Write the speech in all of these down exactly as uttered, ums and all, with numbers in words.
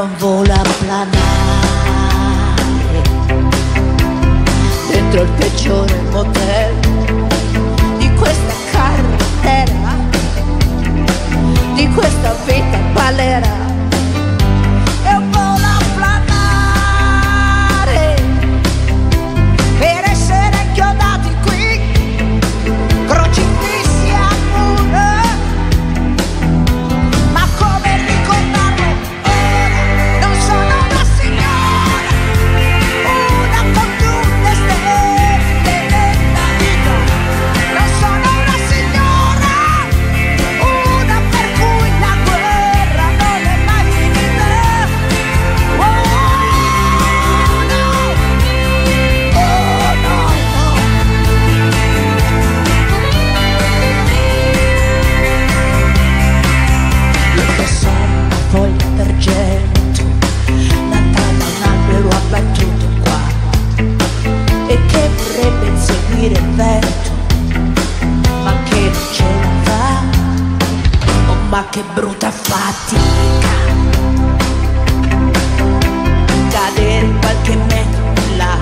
l'anima vola a planare dentro il peggiore motel di questa carretera, di questa vita palera. E vola a planare per essere inchiodati qui, crocifissi. Ma che brutta fatica cadere qualche metro in là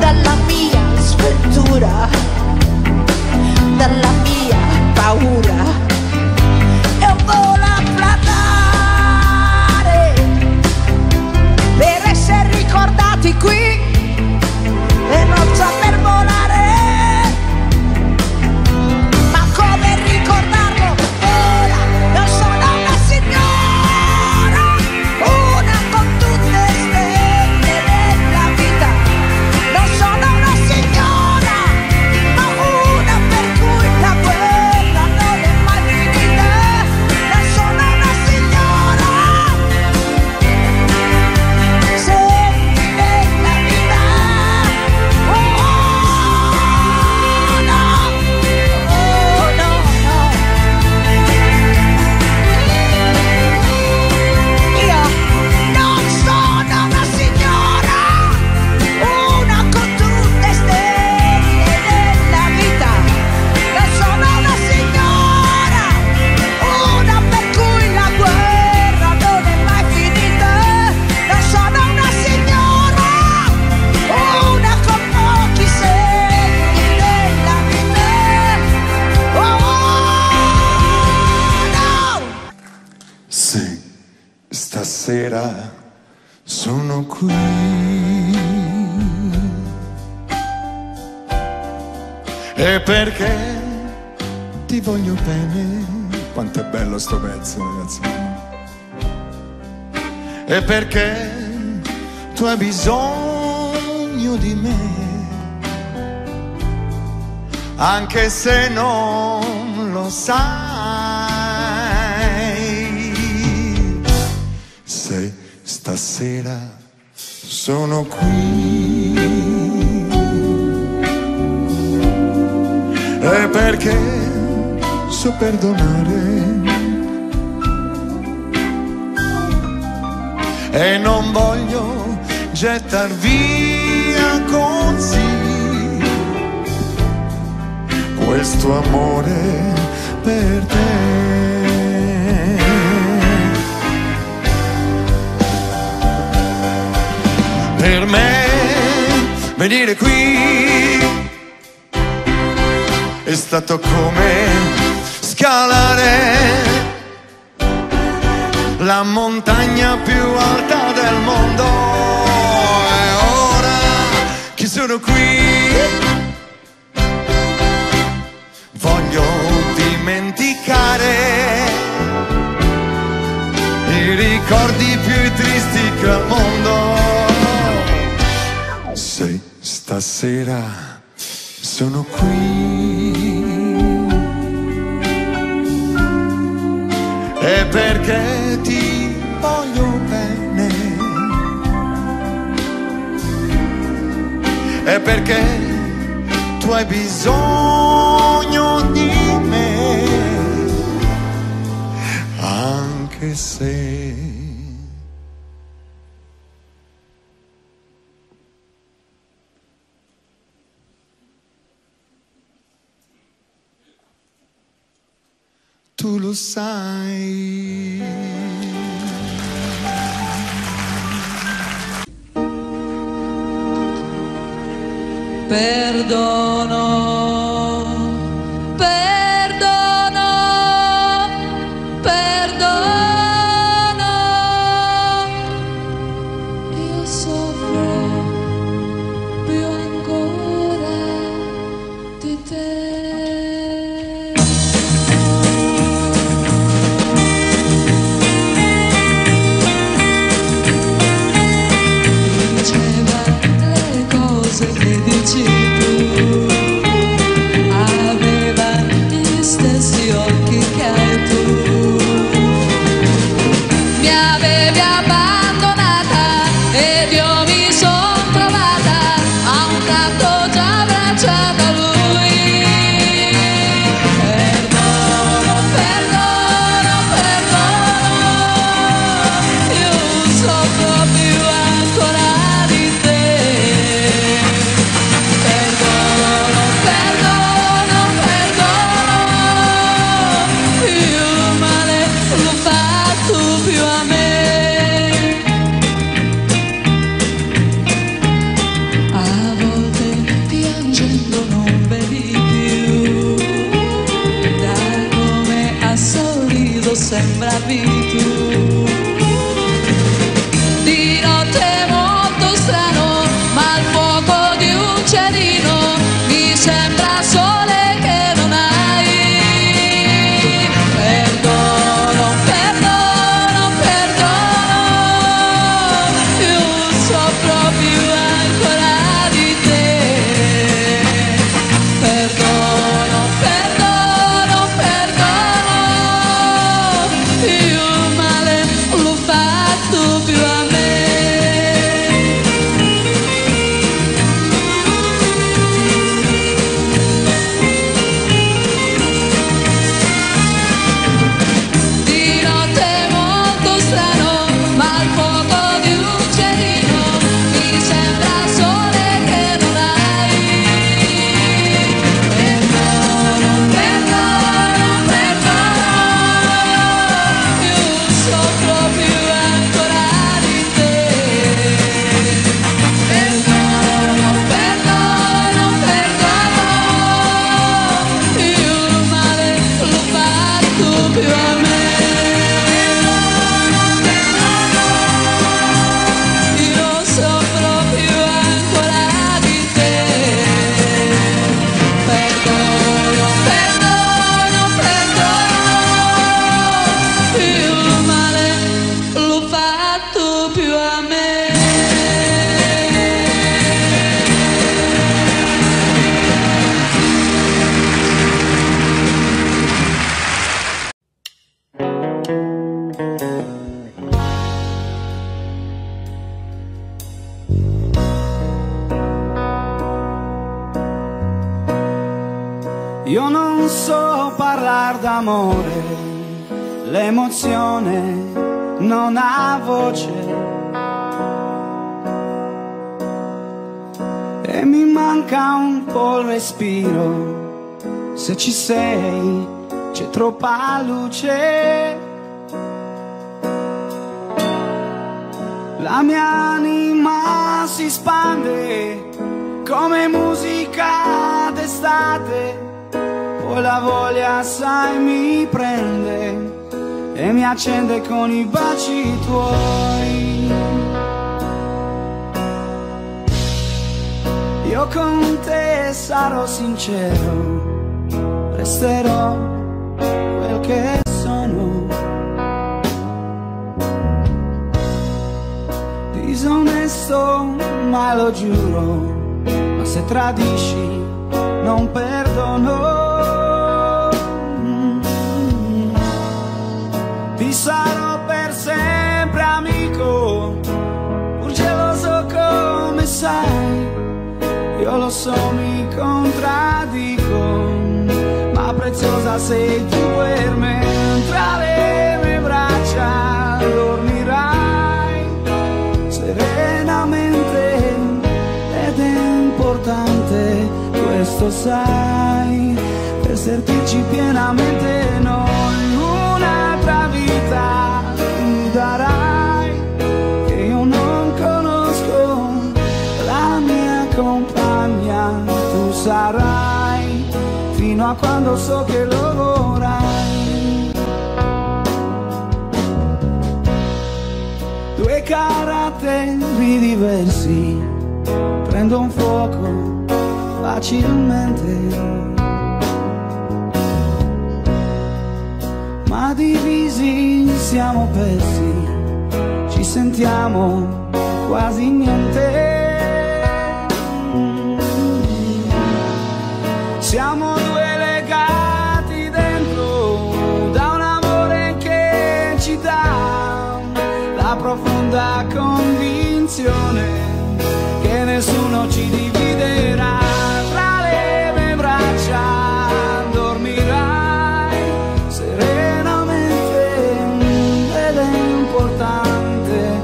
dalla mia sventura, dalla mia paura. E vola a planare per essere ricordati qui e non saper volare. Stasera sono qui e perché ti voglio bene. Quanto è bello sto pezzo, ragazzi. E perché tu hai bisogno di me, anche se non lo sai. Se stasera sono qui è perché so perdonare e non voglio gettar via così questo amore per te. Per me venire qui è stato come scalare la montagna più alta del mondo. E ora che sono qui voglio dimenticare i ricordi più tristi che al mondo. Se stasera sono qui è perché ti voglio bene e perché tu hai bisogno di me, anche se tu lo sai. perdono, perdono, perdono. Io soffro più ancora di te. Sembra più di notte molto strano, ma il fuoco di un cerino mi sembra sole che non hai. Perdono, perdono, perdono, io soffro più ancora di te. Perdono, perdono. Io non so parlare d'amore, l'emozione non ha voce e mi manca un po' il respiro. Se ci sei c'è troppa luce, la mia anima si spande come musica d'estate. La voglia, sai, mi prende e mi accende con i baci tuoi. Io con te sarò sincero, resterò quel che sono. Disonesto, ma lo giuro, ma se tradisci non perdono. Ti sarò per sempre amico, pur geloso come sai. Io lo so, mi contraddico, ma preziosa sei tu per me. Tra le mie braccia dormirai serenamente ed è importante, questo sai, per sentirci pienamente noi. Un'altra vita mi darai che io non conosco, la mia compagna. ma quando so che lo vorrai, due caratteri diversi, prendono fuoco facilmente, ma divisi siamo persi, ci sentiamo quasi niente. Siamo due legati dentro da un amore che ci dà la profonda convinzione che nessuno ci dividerà. Tra le mie braccia dormirai serenamente ed è importante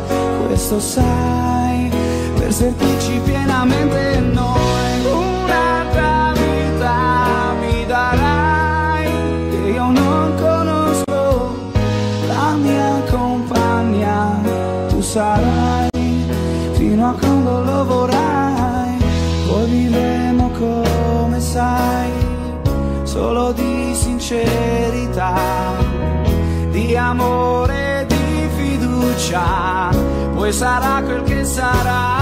questo, sai, per sentirci pienamente noi. Un'altra mi darai che io non conosco, la mia compagna tu sarai, fino a quando lo vorrai, poi vivremo come sai, solo di sincerità, di amore e di fiducia, poi sarà quel che sarà.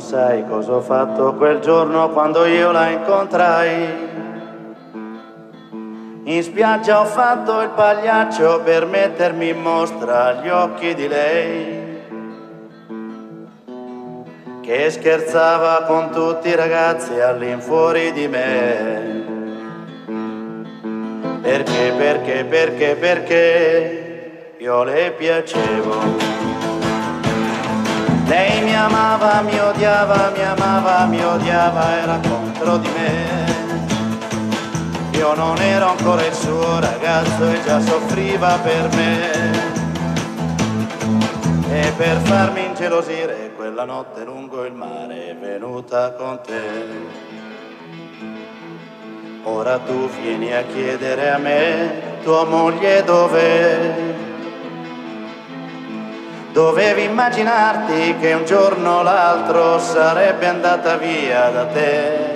Sai cosa ho fatto quel giorno quando io la incontrai? In spiaggia ho fatto il pagliaccio per mettermi in mostra agli occhi di lei, che scherzava con tutti i ragazzi all'infuori di me. Perché, perché, perché, perché io le piacevo. Lei mi amava, mi odiava, mi amava, mi odiava, era contro di me. Io non ero ancora il suo ragazzo e già soffriva per me. e per farmi ingelosire quella notte lungo il mare è venuta con te. Ora tu vieni a chiedere a me tua moglie dov'è. Dovevi immaginarti che un giorno o l'altro sarebbe andata via da te.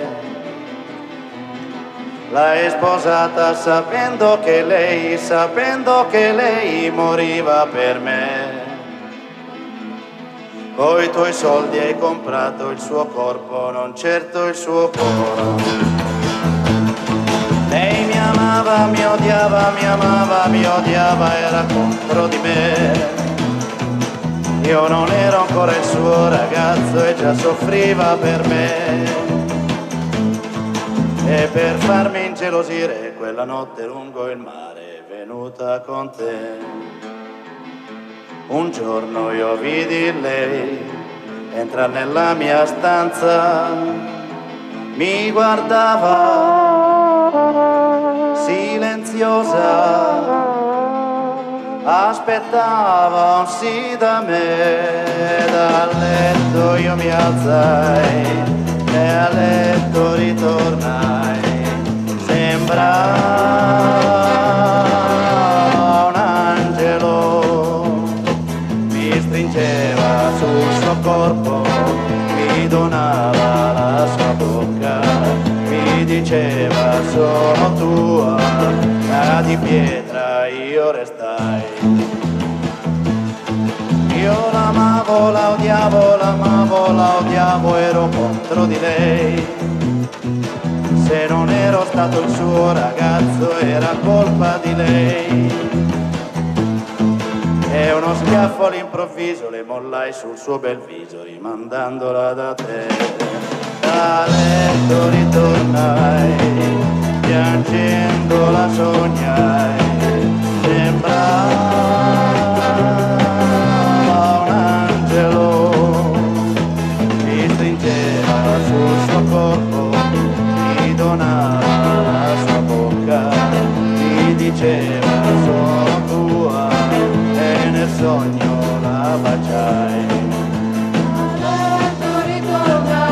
L'hai sposata sapendo che lei, sapendo che lei moriva per me. Coi tuoi soldi hai comprato il suo corpo, non certo il suo cuore. Lei mi amava, mi odiava, mi amava, mi odiava, era contro di me. Io non ero ancora il suo ragazzo e già soffriva per me. E per farmi ingelosire quella notte lungo il mare è venuta con te. Un giorno io vidi lei entra nella mia stanza, mi guardava silenziosa, aspettava un sì da me. Dal letto io mi alzai e a letto ritornai, sembrava un angelo, mi stringeva sul suo corpo, mi donava la sua bocca, mi diceva sono tua. Di pietra io restai. Io l'amavo, la odiavo, l'amavo, la odiavo, ero contro di lei. Se non ero stato il suo ragazzo era colpa di lei. E uno schiaffo all'improvviso le mollai sul suo bel viso, rimandandola da te. Da letto ritornai, piangendo la sognai, sembrava un angelo, mi stringeva sul suo corpo, mi donava la sua bocca, mi diceva sono tua e nel sogno la baciai. Bye.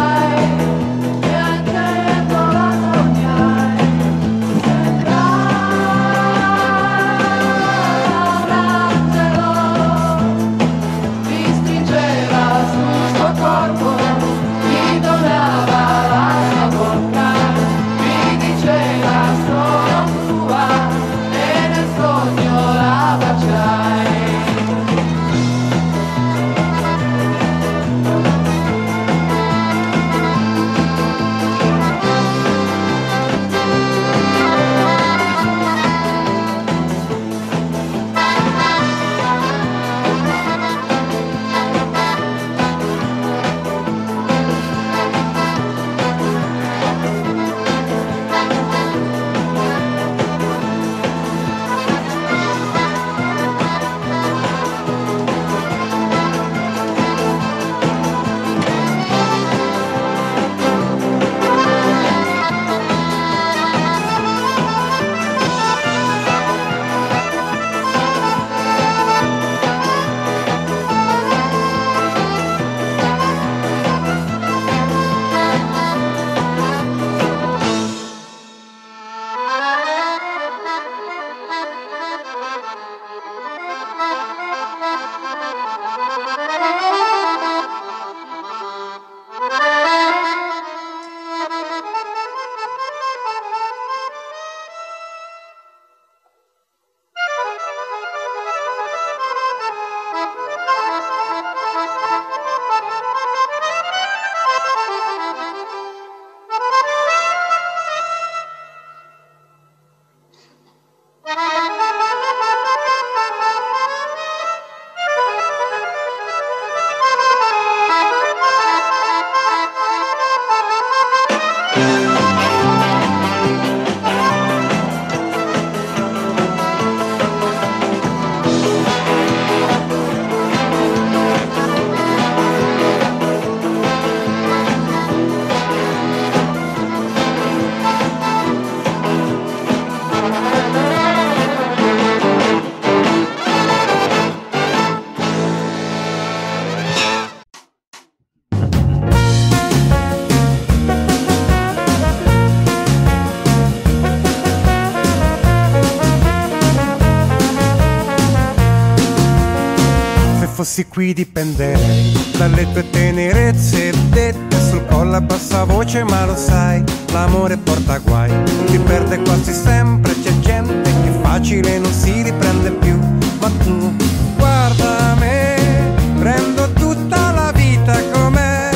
fossi qui dipenderei dalle tue tenerezze dette sul collo a bassa voce, ma lo sai, l'amore porta guai, ti perde quasi sempre, c'è gente che facile non si riprende più, ma tu guarda me, prendo tutta la vita com'è,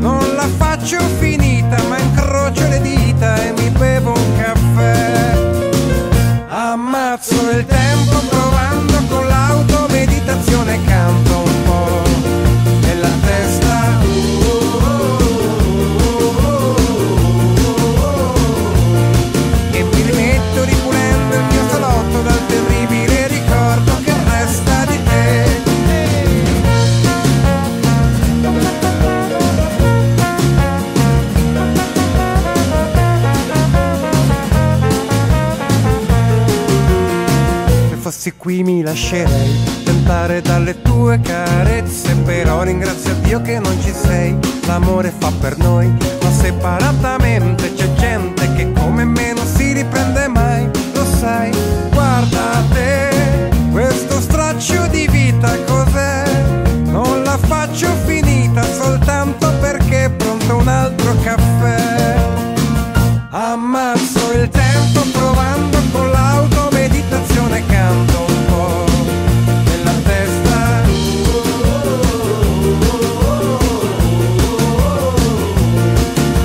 non la faccio finita ma incrocio le dita e mi bevo un caffè, ammazzo il tempo provando con l'automeditazione, canto un po' nella testa, e mi rimetto ripulendo il mio salotto dal terribile ricordo che resta di te. Se fossi qui mi lascerei tentare dalle tue carezze, però ringrazio Dio che non ci sei, l'amore fa per noi, ma separatamente c'è gente che come me non si riprende mai, lo sai, guarda te, questo straccio di vita cos'è, non la faccio finita soltanto perché è pronto un altro caffè, ammazzo il tempo provando con l'automeditazione, canto un po' nella testa,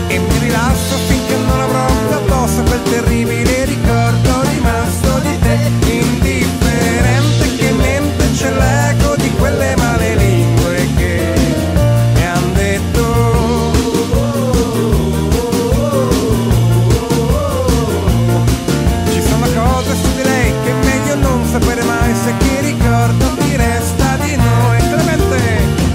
e mi rilasso finché non avrò più addosso quel terribile ricordo rimasto di te, indifferente che mente c'è l'eco di quelle male lingue che mi han detto ci sono cose su di lei che è meglio non sapere mai, se chi ricordo ti resta di noi. Clemente,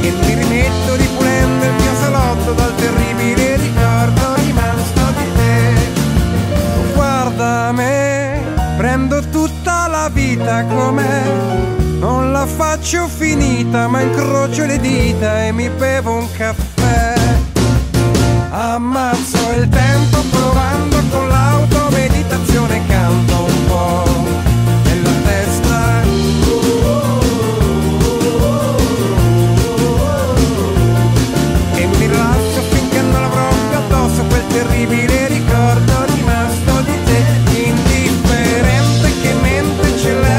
e mi rimetto ripulendo il mio salotto dal terribile ricordo rimasto di te, guarda me, prendo tutta la vita com'è, non la faccio finita ma incrocio le dita e mi bevo un caffè, ammazzo il tempo provando con l'automeditazione, canto un po' nella testa, e mi rilasso finché non avrò più addosso quel terribile ricordo rimasto di te, indifferente che mente ce l'è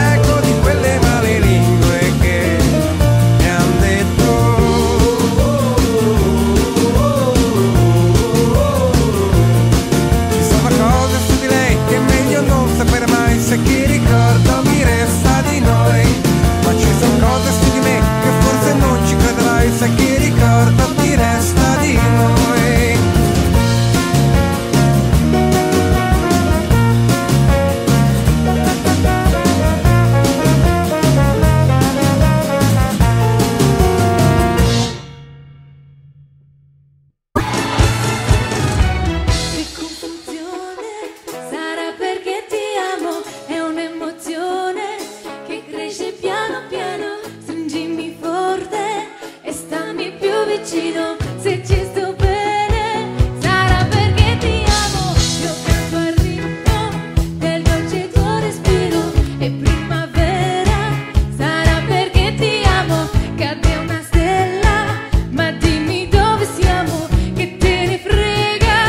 che ricordo ti resta di noi. Che confusione sarà perché ti amo, è un'emozione che cresce piano piano, stringimi forte, stammi più vicino, se ci sto bene sarà perché ti amo, io canto al ritmo del dolce tuo respiro, e primavera sarà perché ti amo, cade una stella ma dimmi dove siamo, che te ne frega,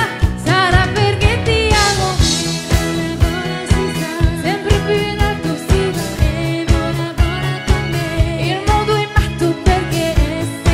sarà perché ti amo, sempre più in alto si va, il mondo è matto perché se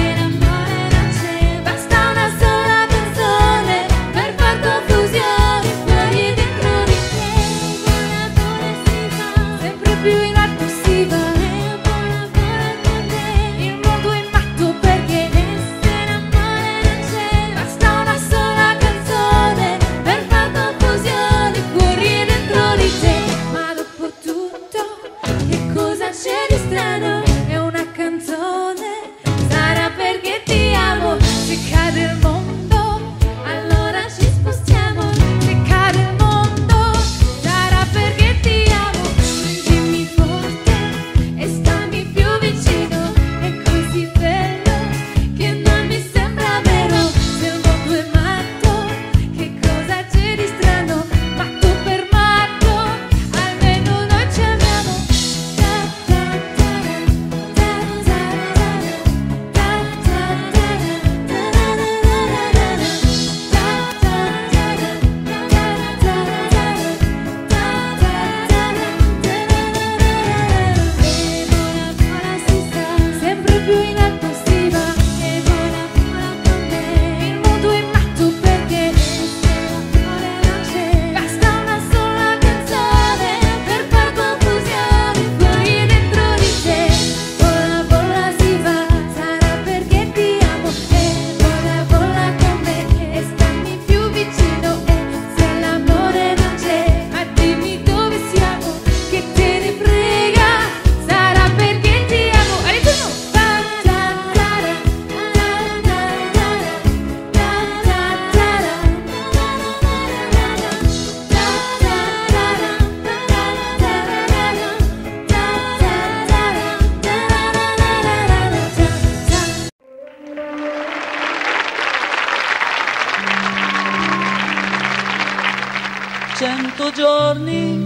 Cento giorni,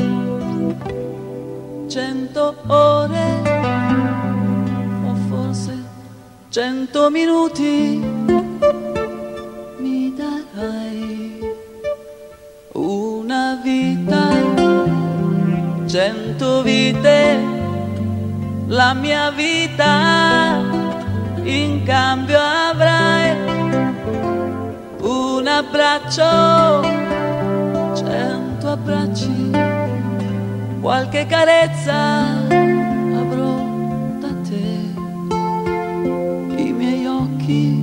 cento ore, o forse cento minuti mi darai una vita, cento vite, la mia vita in cambio avrai un abbraccio. Cento abbracci, qualche carezza avrò da te, i miei occhi,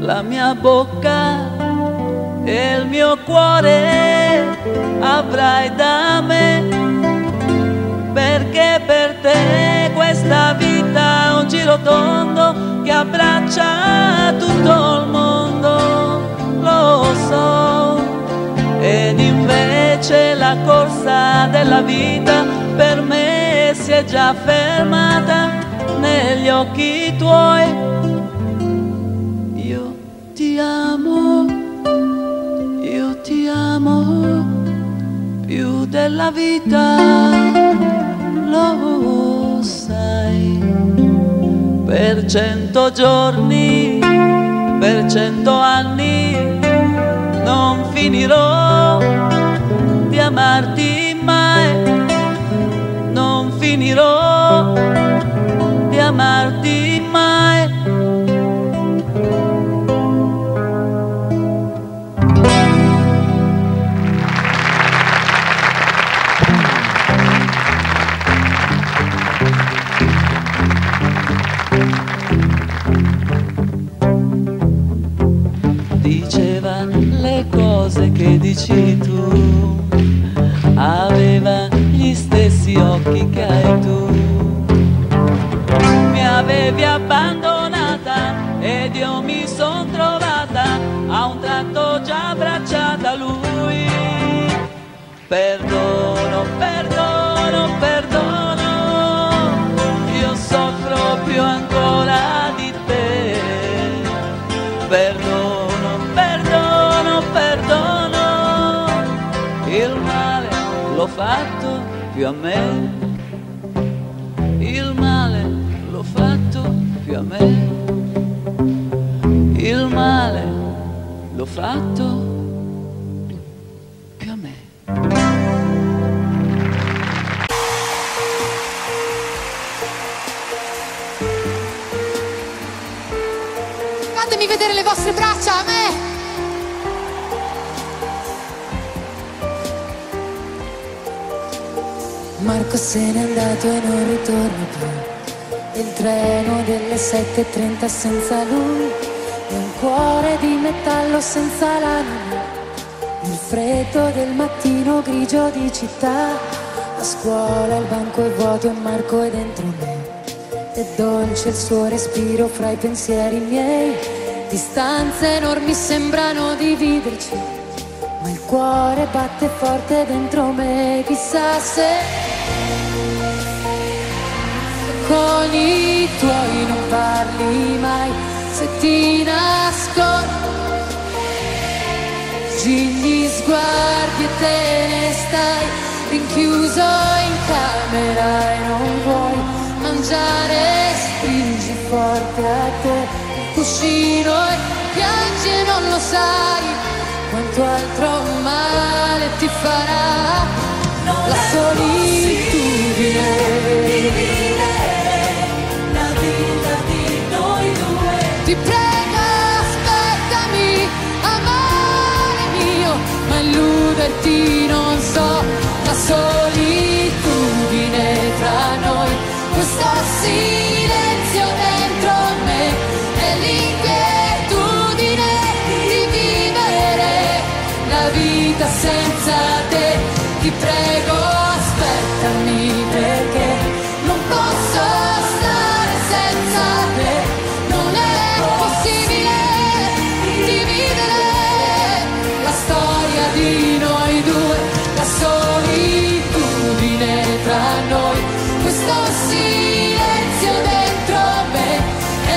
la mia bocca e il mio cuore avrai da me, perché per te questa vita è un giro tondo che abbraccia tutto il mondo, lo so. Ed invece la corsa della vita per me si è già fermata negli occhi tuoi. Io ti amo, io ti amo più della vita, lo sai. Per cento giorni, per cento anni non finirò di amarti mai, non finirò di amarti mai. Che dici tu, aveva gli stessi occhi che hai tu, mi avevi abbandonata ed io mi son trovata a un tratto già abbracciata lui. Perdono, perdono, perdono, io soffro più ancora di te, perdono. Il male l'ho fatto più a me, il male l'ho fatto più a me, il male l'ho fatto più a me. Fatemi vedere le vostre braccia a me. Marco se n'è andato e non ritorna più, il treno delle sette e trenta senza lui, e un cuore di metallo senza l'anima, il freddo del mattino grigio di città, a scuola il banco è vuoto e Marco è dentro me, è dolce il suo respiro fra i pensieri miei, distanze enormi sembrano dividerci, ma il cuore batte forte dentro me, chissà se con i tuoi non parli mai, se ti nascondi gli sguardi e te ne stai rinchiuso in camera e non vuoi mangiare, stringi forte a te il cuscino e piangi e non lo sai quanto altro male ti farà la solitudine. Ti prego, aspettami, amore mio, ma illuderti non so, la solitudine tra noi, questo silenzio dentro me, è l'inquietudine di vivere la vita senza te, ti prego, aspettami perché non posso stare senza te.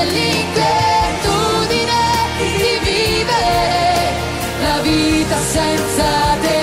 L'inquietudine di vivere la vita senza te.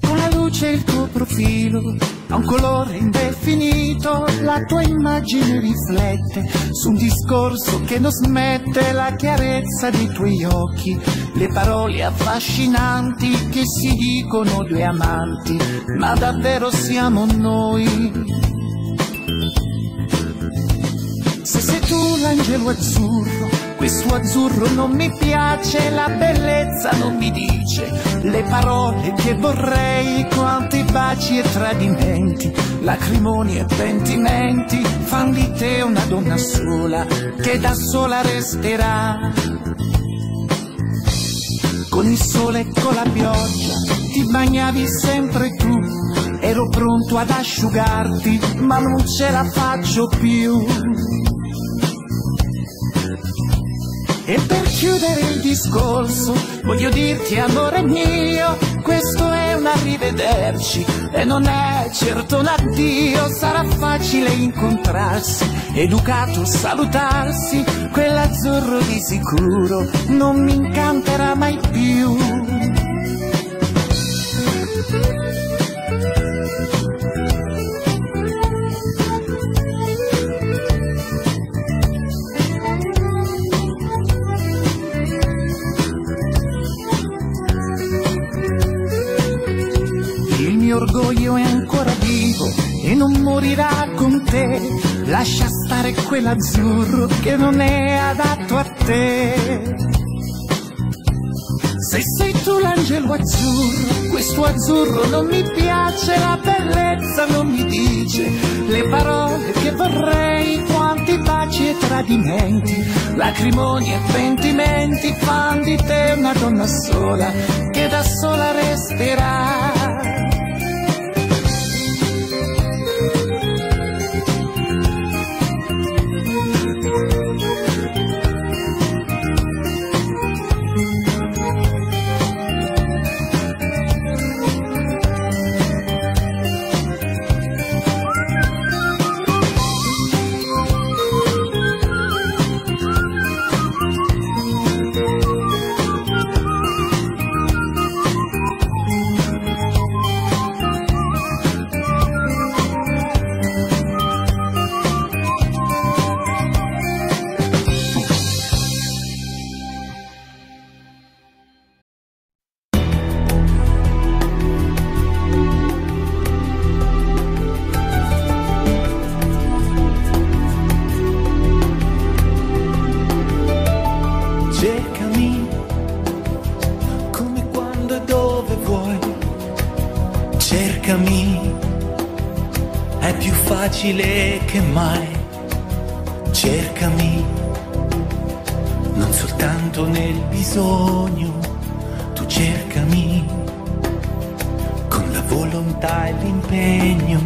Una luce il tuo profilo ha un colore indefinito, la tua immagine riflette su un discorso che non smette, la chiarezza dei tuoi occhi, le parole affascinanti che si dicono due amanti, ma davvero siamo noi? Se sei tu l'angelo azzurro, questo azzurro non mi piace, la bellezza non mi dice le parole che vorrei, quanti baci e tradimenti, lacrimoni e pentimenti, fan di te una donna sola, che da sola resterà. Con il sole e con la pioggia ti bagnavi sempre tu, ero pronto ad asciugarti, ma non ce la faccio più. E per chiudere il discorso voglio dirti, amore mio, questo è un arrivederci e non è certo un addio. Sarà facile incontrarsi, educato salutarsi, quell'azzurro di sicuro non mi incanterà mai più. L'orgoglio è ancora vivo e non morirà con te, lascia stare quell'azzurro che non è adatto a te. Se sei tu l'angelo azzurro, questo azzurro non mi piace, la bellezza non mi dice le parole che vorrei, quanti baci e tradimenti, lacrimoni e pentimenti, fan di te una donna sola che da sola resterà. Che mai cercami, non soltanto nel bisogno, tu cercami con la volontà e l'impegno,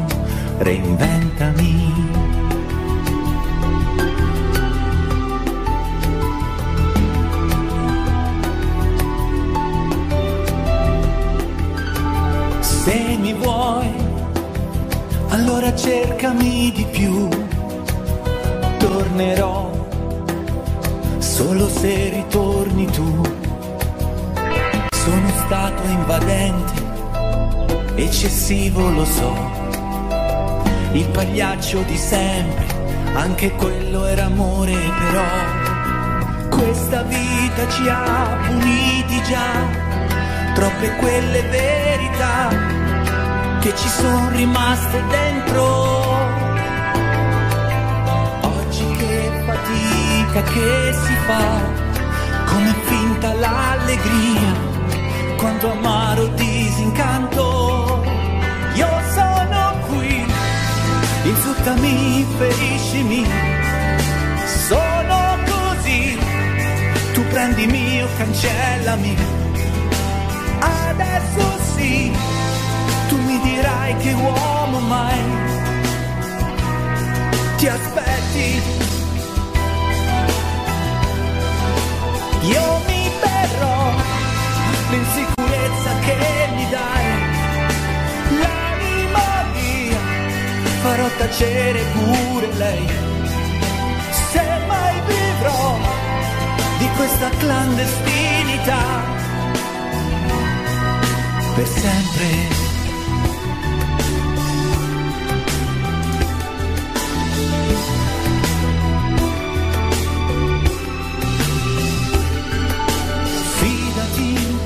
reinventami. Se mi vuoi, allora cercami di più, tornerò solo se ritorni tu. Sono stato invadente, eccessivo lo so, il pagliaccio di sempre, anche quello era amore però. Questa vita ci ha puniti già, troppe quelle verità che ci sono rimaste dentro. Oggi che fatica che si fa, come finta l'allegria, quanto amaro disincanto. Io sono qui, insultami, feriscimi, solo così, tu prendimi o cancellami, adesso sì, tu mi mi dirai che uomo mai ti aspetti. Io mi berrò l'insicurezza che mi dai, l'anima mia farò tacere pure lei. Se mai vivrò di questa clandestinità per sempre. Fidati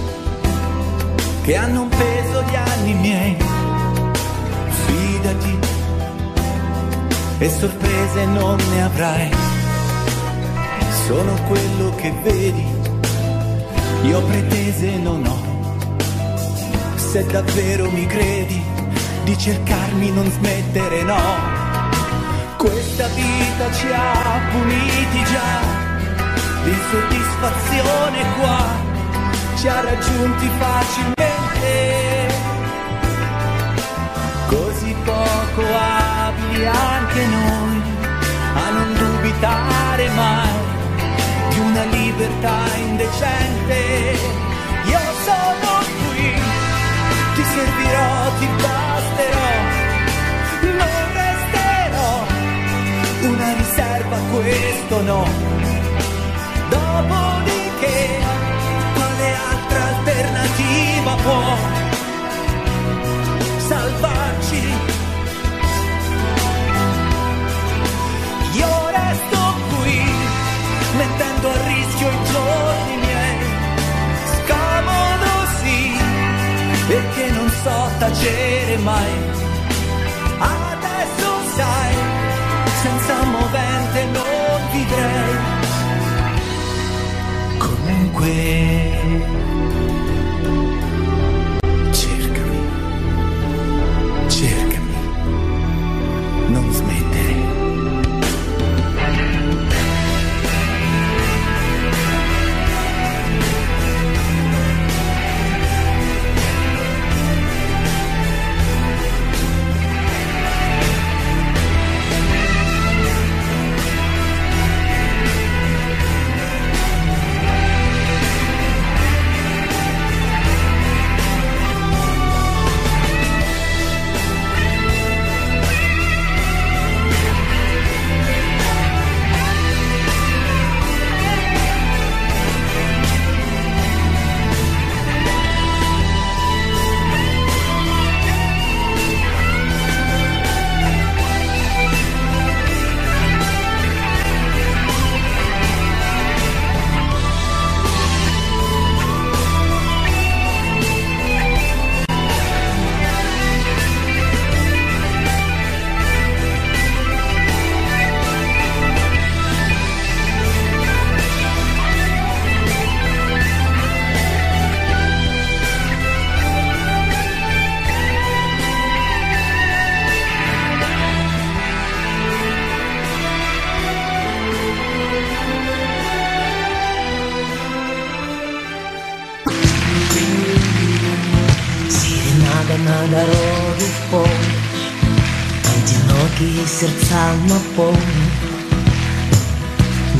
che hanno un peso gli anni miei, fidati e sorprese non ne avrai. Sono quello che vedi, io pretese non ho. Se davvero mi credi di cercarmi non smettere, no. Questa vita ci ha puniti già, l'insoddisfazione qua ci ha raggiunti facilmente. Così poco abili anche noi a non dubitare mai di una libertà indecente. Io sono qui, ti servirò, ti basterò, non resterò una riserva, questo no. Dopodiché, quale altra alternativa può salvarci? Io resto qui, mettendo a rischio i giorni miei, scomodo sì, perché non so tacere mai. Adesso sai, senza movente non vivrei. Comunque cercami, cercami, non smettere. Одинокие сердца наполнят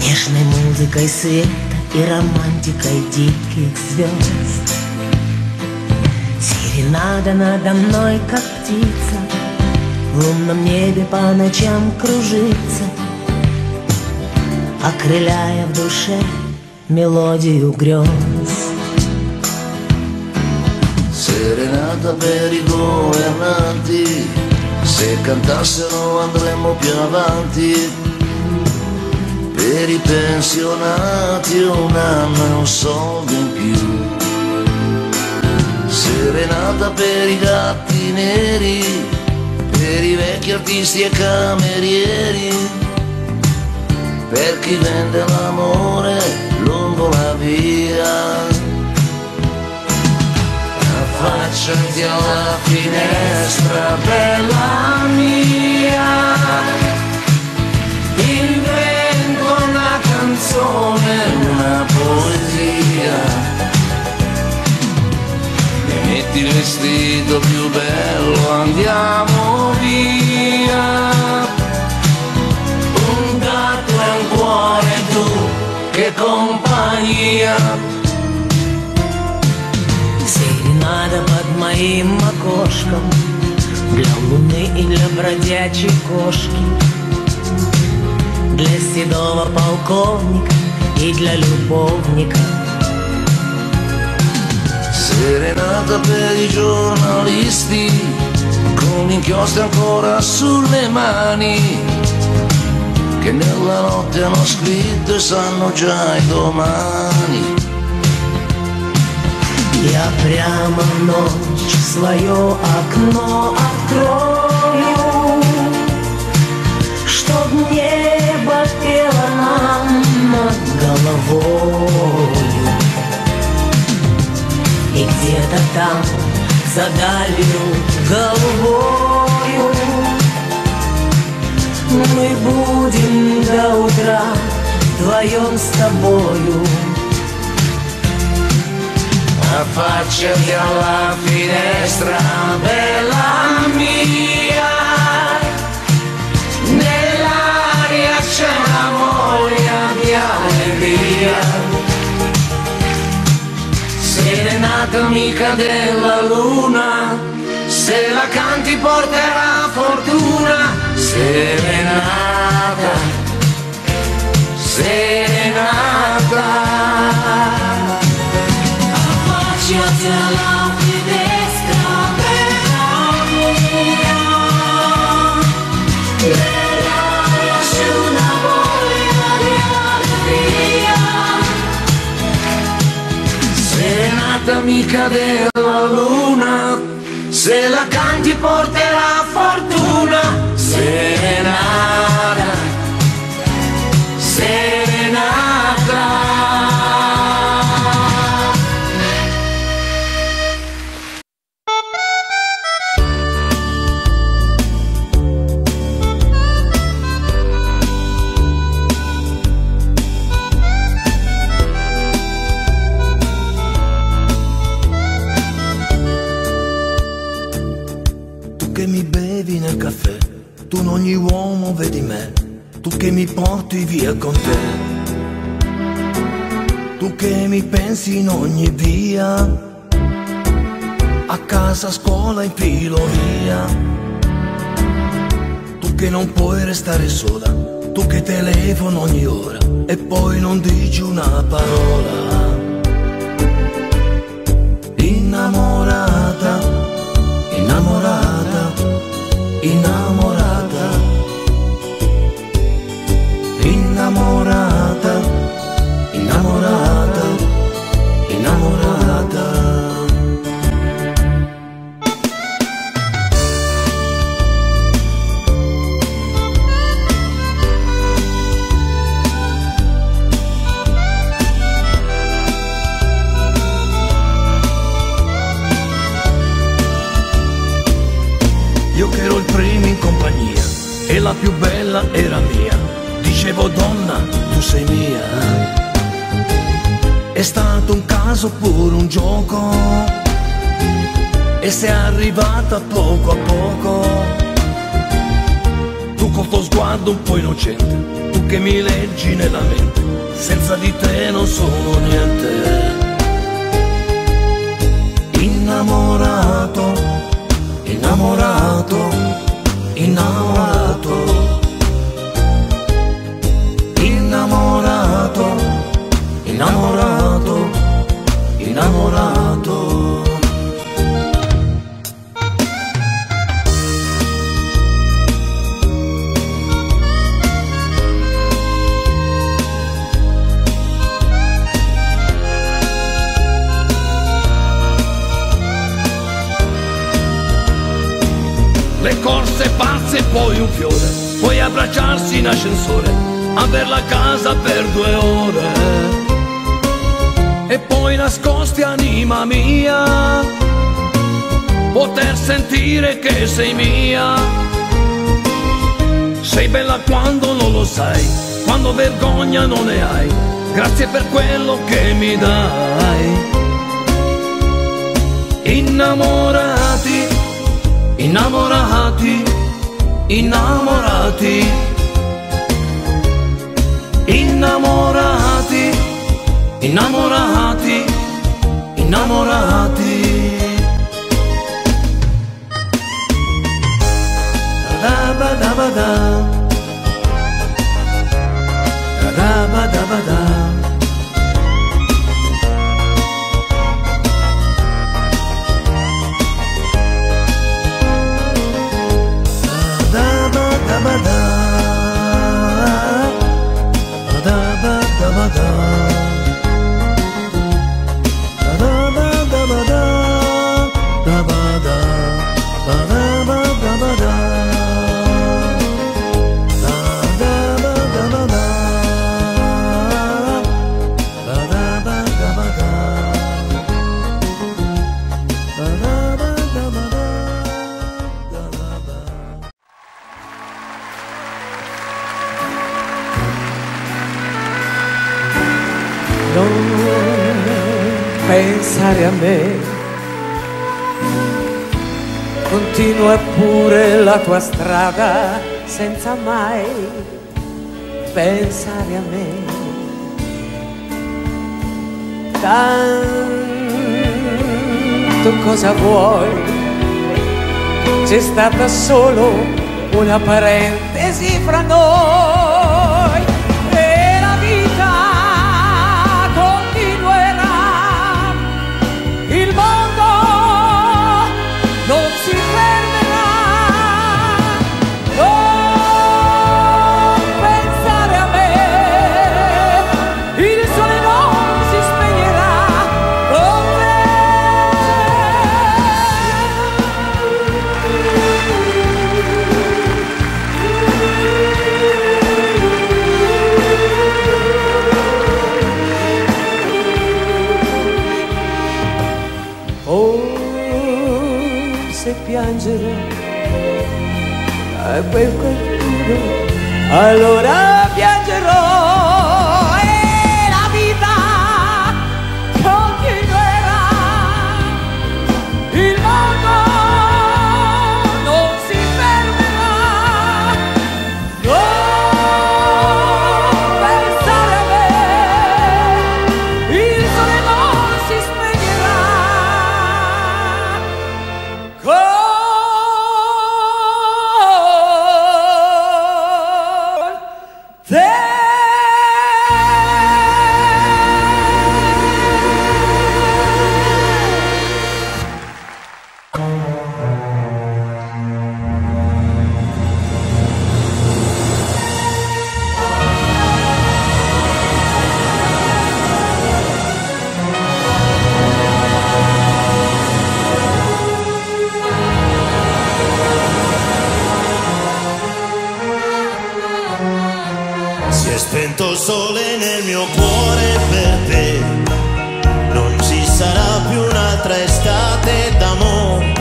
нежной музыкой света и романтикой диких звезд. Серенада надо мной, как птица, в лунном небе по ночам кружится, окрыляя в душе мелодию грез. Serenata per i governanti, se cantassero andremmo più avanti. Per i pensionati un anno e un soldo in più. Serenata per i gatti neri, per i vecchi artisti e camerieri, per chi vende l'amore lungo la via. Affacciati alla finestra, bella mia, invento una canzone, una poesia, e metti il vestito più bello andiamo via. Un gatto e un cuore tu, che compagnia. Серенада под моим окошком для луны и для бродячей кошки, для седого полковника и для любовника. Serenata per i giornalisti con l'inchiostro ancora sulle mani, che nella notte hanno scritto e sanno già i domani. Я прямо в ночь свое окно открою, чтоб небо пело нам над головою. И где-то там за далью голубою мы будем до утра вдвоем с тобою. Affacciati alla finestra, bella mia, nell'aria c'è una voglia di allegria. Serenata amica della luna, se la canti porterà fortuna. Serenata, serenata. Affacciati alla finestra, bella mia, nell'aria c'è una voglia di allegria. Serenata amica della luna, se la canti porterà fortuna. Serenata, serenata. Caffè, tu in ogni uomo vedi me, tu che mi porti via con te, tu che mi pensi in ogni via, a casa, a scuola, in filorvia, tu che non puoi restare sola, tu che telefono ogni ora e poi non dici una parola. Innamorata, innamorata, innamorata, innamorata, innamorata, innamorata. Io che ero il primo in compagnia e la più bella era mia, dicevo donna tu sei mia. È stato un caso oppure un gioco, e sei arrivata poco a poco, tu col tuo sguardo un po' innocente, tu che mi leggi nella mente, senza di te non sono niente. Innamorato, innamorato, innamorato, innamorato, innamorato, innamorato. Le corse pazze e poi un fiore, poi abbracciarsi in ascensore, aver la casa per due ore. E poi nascosti anima mia, poter sentire che sei mia. Sei bella quando non lo sai, quando vergogna non ne hai, grazie per quello che mi dai. Innamorati, Innamorati, innamorati, innamorati, innamorati, innamorati. Da-da-ba-da-ba-da, da-da-ba-da-ba-da. Pensare a me, continua pure la tua strada senza mai pensare a me. Tanto cosa vuoi? C'è stata solo una parentesi fra noi. A quel qualcuno allora piangerò e la vita continuerà, il mondo non si fermerà. Non pensare a me, il sole non si spegnerà. Con spento il sole nel mio cuore per te, non ci sarà più un'altra estate d'amore.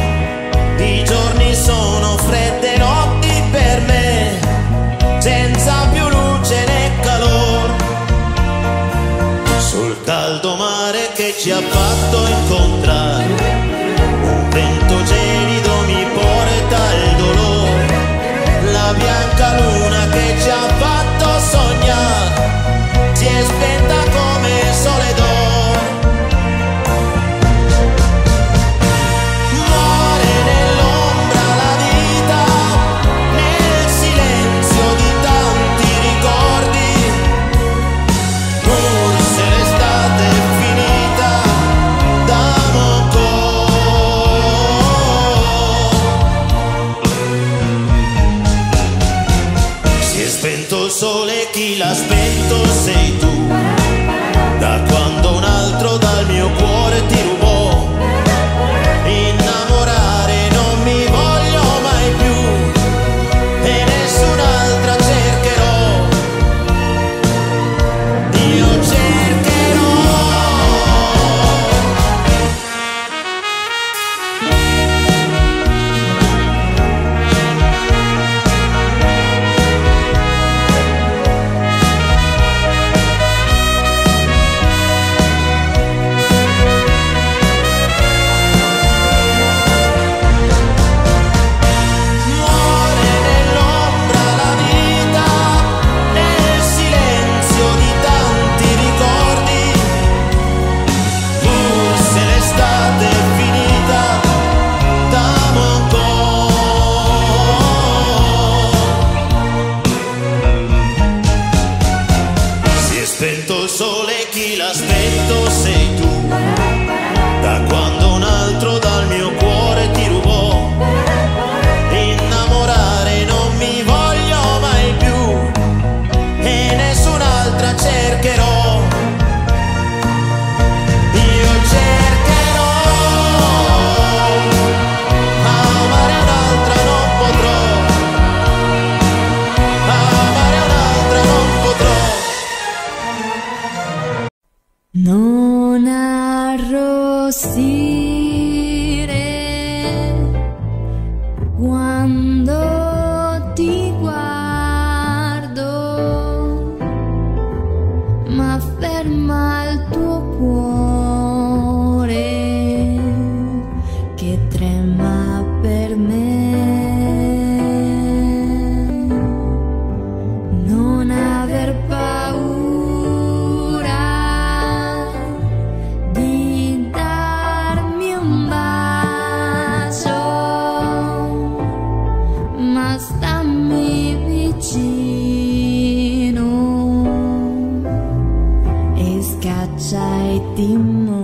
I giorni sono fredde notti per me, senza più luce né calore. Sul caldo mare che ci ha fatto incontrare, un vento gelido mi porta il dolore. La bianca luna che ci ha fatto sognare si è spenta come il sole d'oro. Muore nell'ombra la vita, nel silenzio di tanti ricordi. Forse l'estate è finita, dammo ancora. Si è spento il sole, chi l'ha spento sei tu, da quando un altro dal mio cuore ti rubò. Innamorare non mi voglio mai più e nessun'altra cercherò. Io cercherò. quando ti guardo, ma ferma il tuo cuore che trema per me. Non aver paura di darmi un bacio, ma stammi vicino e scaccia i timori.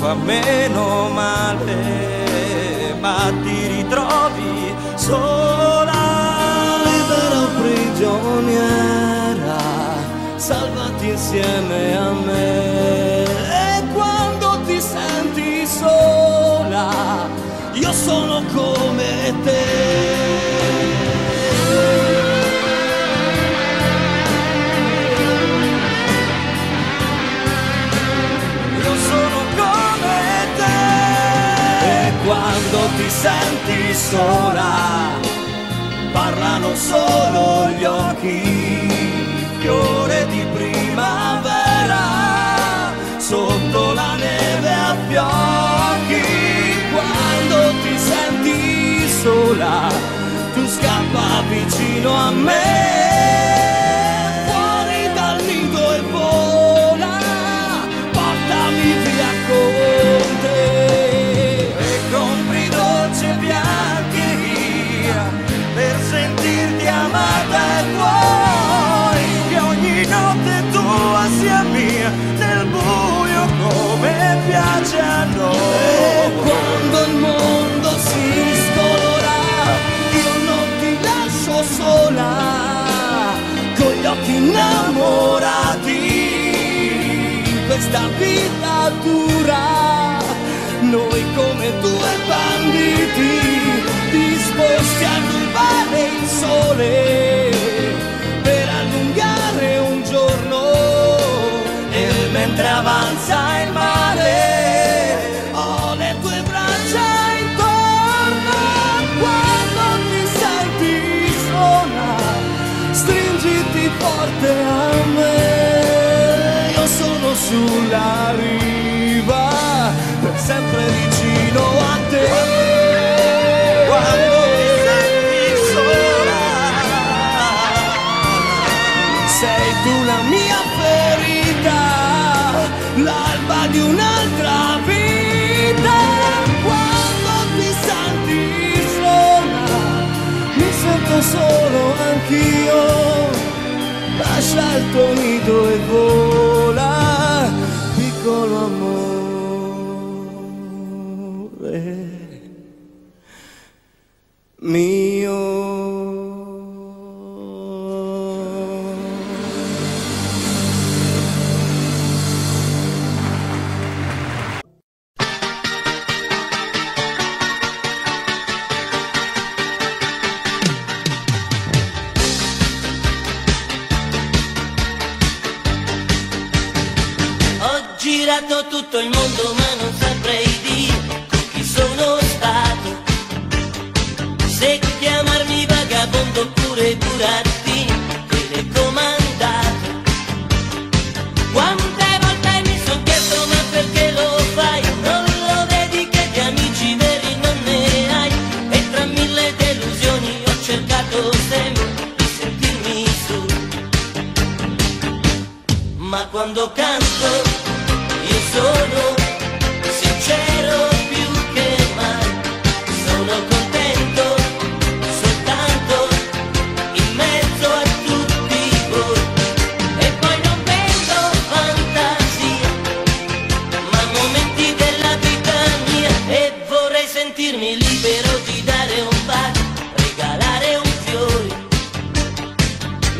Fa meno male, ma ti ritrovi sola, libera prigioniera, salvati insieme a me. E quando ti senti sola, io io sono come te. Quando ti senti sola, parlano solo gli occhi, fiore di primavera, sotto la neve a fiocchi. Quando ti senti sola, tu scappa vicino a me, fuori dal nido e vola, portami via con te. E quando il mondo si scolora, io non ti lascio sola, con gli occhi innamorati. In questa vita dura, noi come due banditi, disposti a rubare il sole per allungare un giorno, e mentre avanza il mare. Forte a me, io sono sulla riva, per sempre vicino a te. Quando ti senti sola, sei tu la mia ferita, l'alba di un'altra vita. Quando ti senti sola, mi sento solo anch'io. Lascia il tuo nido e vola, piccolo amore mio. Ho girato tutto il mondo ma non saprei dire con chi sono stato, se chiamarmi vagabondo oppure burattino, telecomandato. Quante volte mi son chiesto ma perché lo fai, non lo vedi che di amici veri non ne hai, e tra mille delusioni ho cercato sempre di sentirmi su. Ma quando canto sono sincero più che mai, sono contento soltanto in mezzo a tutti voi. E poi non vendo fantasia, ma momenti della vita mia, e vorrei sentirmi libero di dare un bacio, regalare un fiore.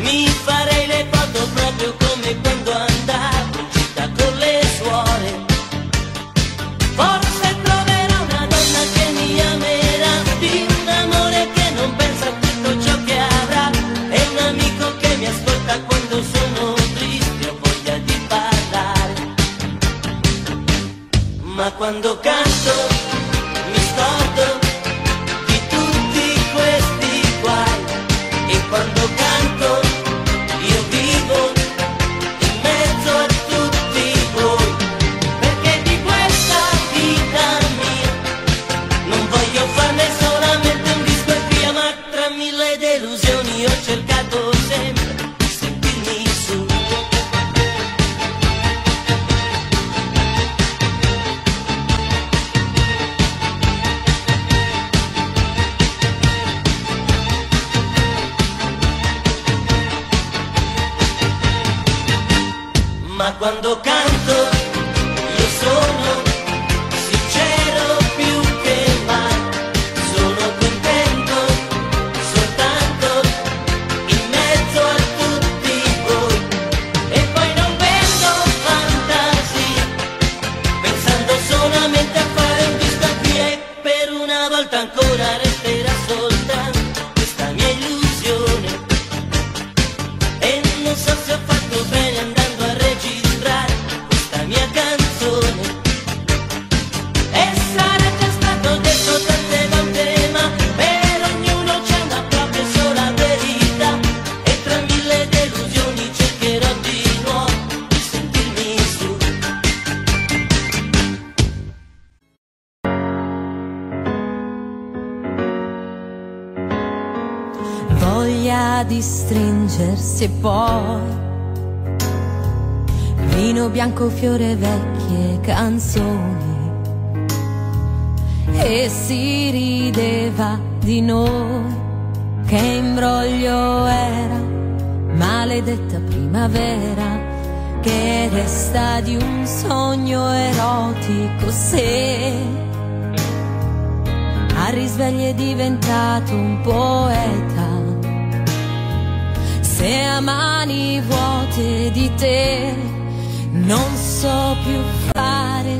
Mi farei le foto proprio come quando andavo in città con le suore. Forse voglia di stringersi e poi vino bianco, fiore, vecchie canzoni, e si rideva di noi. Che imbroglio era, maledetta primavera, che resta di un sogno erotico se al risveglio è diventato un poeta. Se a mani vuote di te non so più fare,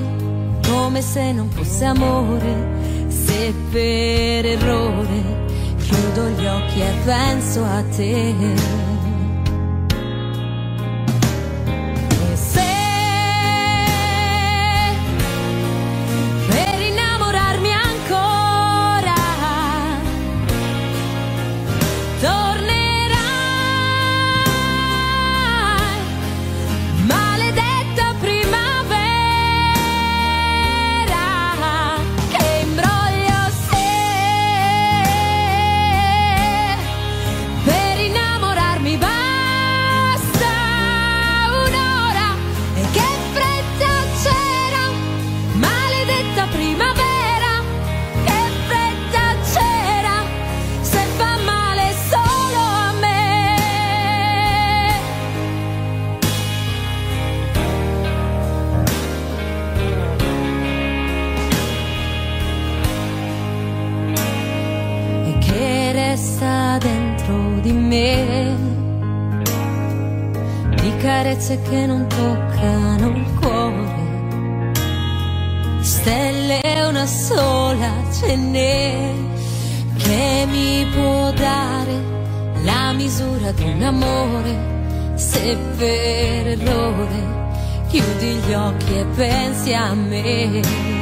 come se non fosse amore. Se per errore chiudo gli occhi e penso a te, e se per innamorarmi ancora tornerai, maledetta primavera, che imbroglio se per innamorarmi basta un'ora, e che fretta c'era, maledetta primavera, che fretta c'era, se fa male solo a me. E che resta dentro di me di carezze che non toccano il cuore, stelle una sola ce n'è che mi può dare la misura di un amore. Se per errore chiudi gli occhi e pensi a me.